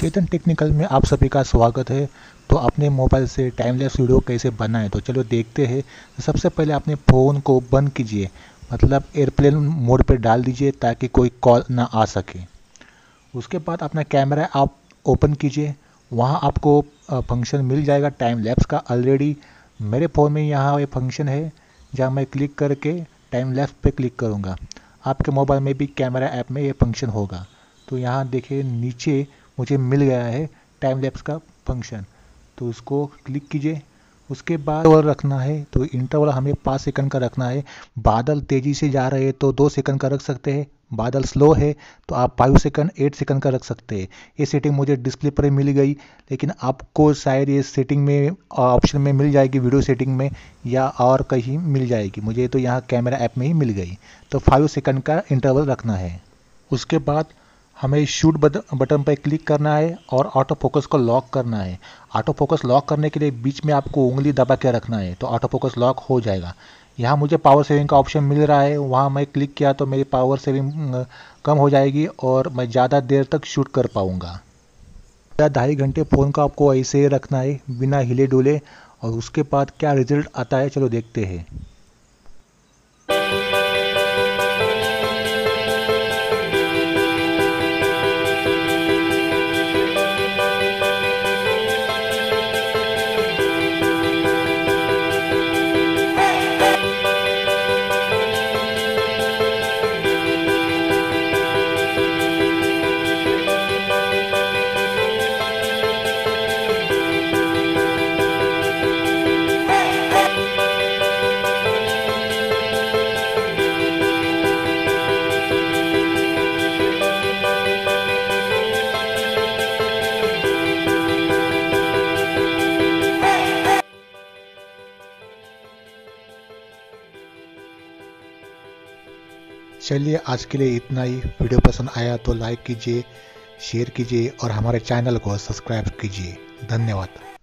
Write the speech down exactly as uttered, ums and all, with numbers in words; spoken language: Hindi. चेतन टेक्निकल में आप सभी का स्वागत है। तो अपने मोबाइल से टाइम लैप्स वीडियो कैसे बनाएं, तो चलो देखते हैं। सबसे पहले अपने फ़ोन को बंद कीजिए, मतलब एयरप्लेन मोड पर डाल दीजिए ताकि कोई कॉल ना आ सके। उसके बाद अपना कैमरा आप ओपन कीजिए, वहाँ आपको फंक्शन मिल जाएगा टाइम लैप्स का। ऑलरेडी मेरे फ़ोन में यहाँ ये फंक्शन है जहाँ मैं क्लिक करके टाइम लैप्स पर क्लिक करूँगा। आपके मोबाइल में भी कैमरा ऐप में ये फंक्शन होगा। तो यहाँ देखिए नीचे मुझे मिल गया है टाइम लैप्स का फंक्शन, तो उसको क्लिक कीजिए। उसके बाद इंटरवल रखना है, तो इंटरवल हमें पाँच सेकंड का रखना है। बादल तेज़ी से जा रहे हैं तो दो सेकंड का रख सकते हैं, बादल स्लो है तो आप फाइव सेकंड एट सेकंड का रख सकते हैं। ये सेटिंग मुझे डिस्प्ले पर मिल गई, लेकिन आपको शायद ये सेटिंग में ऑप्शन में मिल जाएगी, वीडियो सेटिंग में या और कहीं मिल जाएगी। मुझे तो यहाँ कैमरा ऐप में ही मिल गई। तो फाइव सेकंड का इंटरवल रखना है। उसके बाद हमें शूट बटन पर क्लिक करना है और ऑटो फोकस को लॉक करना है। ऑटो फोकस लॉक करने के लिए बीच में आपको उंगली दबा के रखना है, तो ऑटो फोकस लॉक हो जाएगा। यहाँ मुझे पावर सेविंग का ऑप्शन मिल रहा है, वहाँ मैं क्लिक किया तो मेरी पावर सेविंग कम हो जाएगी और मैं ज़्यादा देर तक शूट कर पाऊँगा। ढाई घंटे फ़ोन का आपको ऐसे ही रखना है बिना हिले डुले, और उसके बाद क्या रिजल्ट आता है चलो देखते हैं। चलिए आज के लिए इतना ही। वीडियो पसंद आया तो लाइक कीजिए, शेयर कीजिए और हमारे चैनल को सब्सक्राइब कीजिए। धन्यवाद।